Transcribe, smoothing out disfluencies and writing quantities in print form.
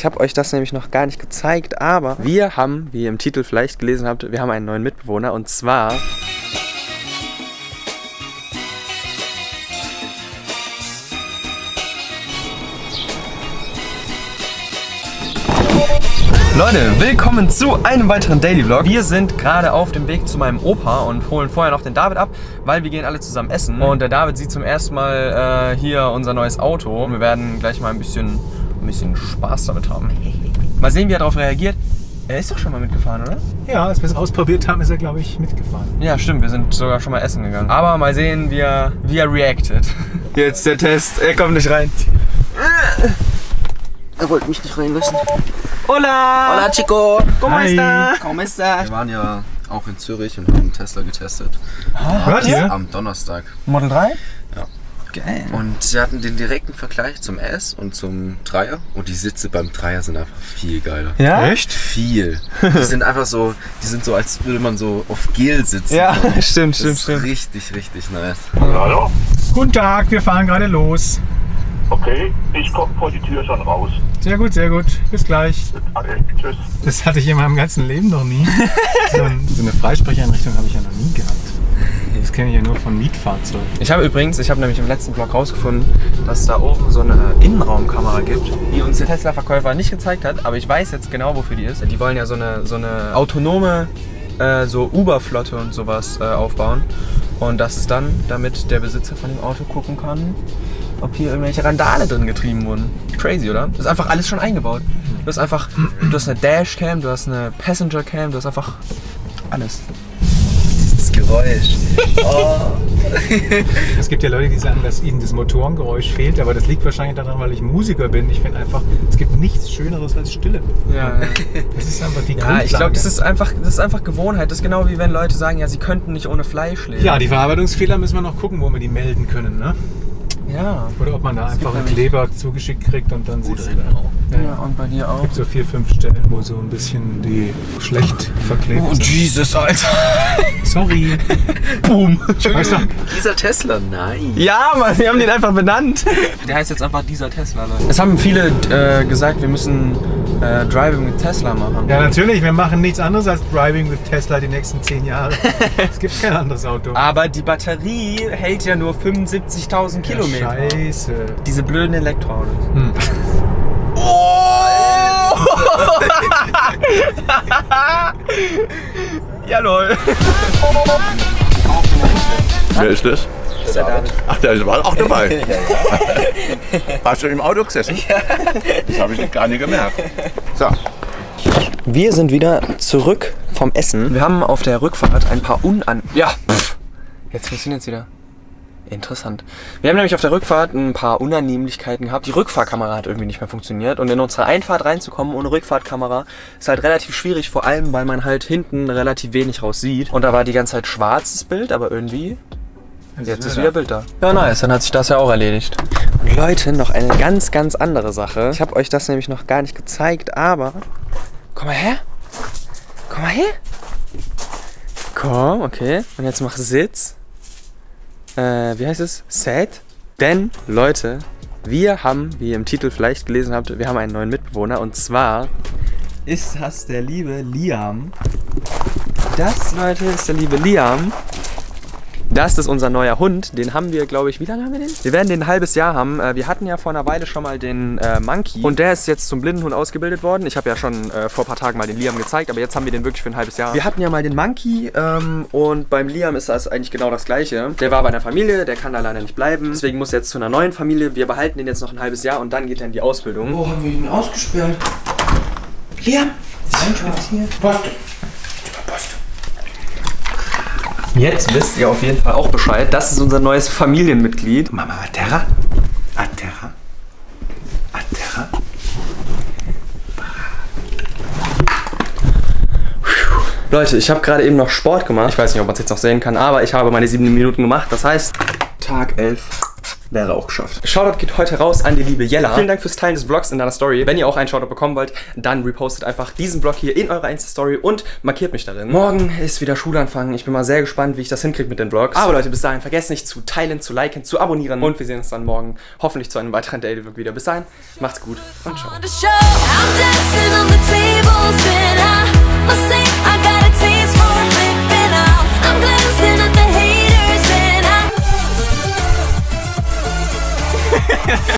Ich habe euch das nämlich noch gar nicht gezeigt, aber wir haben, wie ihr im Titel vielleicht gelesen habt, wir haben einen neuen Mitbewohner und zwar... Leute, willkommen zu einem weiteren Daily Vlog. Wir sind gerade auf dem Weg zu meinem Opa und holen vorher noch den David ab, weil wir gehen alle zusammen essen. Und der David sieht zum ersten Mal hier unser neues Auto. Wir werden gleich mal ein bisschen Spaß damit haben. Mal sehen, wie er darauf reagiert. Er ist doch schon mal mitgefahren, oder? Ja, als wir es ausprobiert haben, ist er, glaube ich, mitgefahren. Ja, stimmt. Wir sind sogar schon mal essen gegangen. Aber mal sehen, wie er reacted. Jetzt der Test. Er kommt nicht rein. Er wollte mich nicht reinlassen. Hola! Hola, Chico! ¿Cómo está? ¿Cómo está? Wir waren ja auch in Zürich und haben Tesla getestet. Hört ihr? Am Donnerstag. Model 3? Ja. Geil. Und sie hatten den direkten Vergleich zum S und zum 3er. Und die Sitze beim 3er sind einfach viel geiler. Ja? Echt? Viel. Die sind einfach so, als würde man so auf Gel sitzen. Ja, stimmt. Richtig, richtig nice. Hallo? Guten Tag, wir fahren gerade los. Okay, ich komme vor die Tür schon raus. Sehr gut, bis gleich. Okay, tschüss. Das hatte ich in meinem ganzen Leben noch nie. So eine Freisprecheinrichtung habe ich ja noch nie gehabt. Das kenne ich ja nur von Mietfahrzeugen. Ich habe nämlich im letzten Vlog rausgefunden, dass es da oben so eine Innenraumkamera gibt, die uns der Tesla-Verkäufer nicht gezeigt hat, aber ich weiß jetzt genau, wofür die ist. Die wollen ja so eine autonome so Uber-Flotte und sowas aufbauen. Und das ist dann, damit der Besitzer von dem Auto gucken kann, ob hier irgendwelche Randale drin getrieben wurden. Crazy, oder? Das ist einfach alles schon eingebaut. Du hast eine Dashcam, du hast eine Passengercam, du hast einfach alles. Dieses Geräusch. Oh. Es gibt ja Leute, die sagen, dass ihnen das Motorengeräusch fehlt, aber das liegt wahrscheinlich daran, weil ich Musiker bin. Ich finde einfach, es gibt nichts Schöneres als Stille. Ja. Das ist einfach die Grundlage. Ich glaube, das ist einfach Gewohnheit. Das ist genau wie wenn Leute sagen, ja, sie könnten nicht ohne Fleisch leben. Ja, die Verarbeitungsfehler müssen wir noch gucken, wo wir die melden können, ne? Ja. Oder ob man da einfach einen Kleber zugeschickt kriegt und dann sieht es da. Ja, und bei dir auch. Es gibt so 4, 5 Stellen, wo so ein bisschen die schlecht verklebt sind. Oh, Jesus, Alter. Sorry. Boom. Entschuldigung. Dieser Tesla, nein. Ja, Mann, wir haben den einfach benannt. Der heißt jetzt einfach dieser Tesla, Leute. Es haben viele gesagt, wir müssen Driving with Tesla machen. Ja, natürlich. Wir machen nichts anderes als Driving with Tesla die nächsten 10 Jahre. Es gibt kein anderes Auto. Aber die Batterie hält ja nur 75.000 Kilometer. Scheiße. Diese blöden Elektroautos. Hm. Oh! Ja, lol. Wer ist das? Das ist der David. Ach, der war auch dabei. Hast du im Auto gesessen? Ja. Das habe ich gar nicht gemerkt. So. Wir sind wieder zurück vom Essen. Wir haben auf der Rückfahrt ein paar Ja, pff. Jetzt funktioniert es wieder. Interessant. Wir haben nämlich auf der Rückfahrt ein paar Unannehmlichkeiten gehabt. Die Rückfahrkamera hat irgendwie nicht mehr funktioniert und in unsere Einfahrt reinzukommen ohne Rückfahrtkamera ist halt relativ schwierig, vor allem weil man halt hinten relativ wenig raus sieht. Und da war die ganze Zeit schwarzes Bild, aber irgendwie jetzt ist wieder Bild da. Ja, nice, dann hat sich das ja auch erledigt. Und Leute, noch eine ganz, ganz andere Sache. Ich habe euch das nämlich noch gar nicht gezeigt, aber... Komm mal her. Komm mal her. Komm, okay. Und jetzt mach Sitz. Wie heißt es? Sad? Denn, Leute, wir haben, wie ihr im Titel vielleicht gelesen habt, wir haben einen neuen Mitbewohner und zwar ist das der liebe Liam. Das, Leute, ist der liebe Liam. Das ist unser neuer Hund. Den haben wir, glaube ich, wie lange haben wir den? Wir werden den ein halbes Jahr haben. Wir hatten ja vor einer Weile schon mal den Monkey und der ist jetzt zum Blindenhund ausgebildet worden. Ich habe ja schon vor ein paar Tagen mal den Liam gezeigt, aber jetzt haben wir den wirklich für ein halbes Jahr. Wir hatten ja mal den Monkey und beim Liam ist das eigentlich genau das Gleiche. Der war bei einer Familie, der kann da leider nicht bleiben. Deswegen muss er jetzt zu einer neuen Familie. Wir behalten den jetzt noch ein halbes Jahr und dann geht er in die Ausbildung. Wo haben wir ihn ausgesperrt? Liam! Ist hier. Post. Post. Jetzt wisst ihr auf jeden Fall auch Bescheid. Das ist unser neues Familienmitglied. Mama, Atterra? Atterra? Atterra? Leute, ich habe gerade eben noch Sport gemacht. Ich weiß nicht, ob man es jetzt noch sehen kann, aber ich habe meine 7 Minuten gemacht. Das heißt, Tag 11. wäre auch geschafft. Shoutout geht heute raus an die liebe Yella. Vielen Dank fürs Teilen des Vlogs in deiner Story. Wenn ihr auch einen Shoutout bekommen wollt, dann repostet einfach diesen Vlog hier in eurer Insta-Story und markiert mich darin. Morgen ist wieder Schulanfang. Ich bin mal sehr gespannt, wie ich das hinkriege mit den Vlogs. Aber Leute, bis dahin vergesst nicht zu teilen, zu liken, zu abonnieren und wir sehen uns dann morgen hoffentlich zu einem weiteren Daily Vlog wieder. Bis dahin, macht's gut und ciao.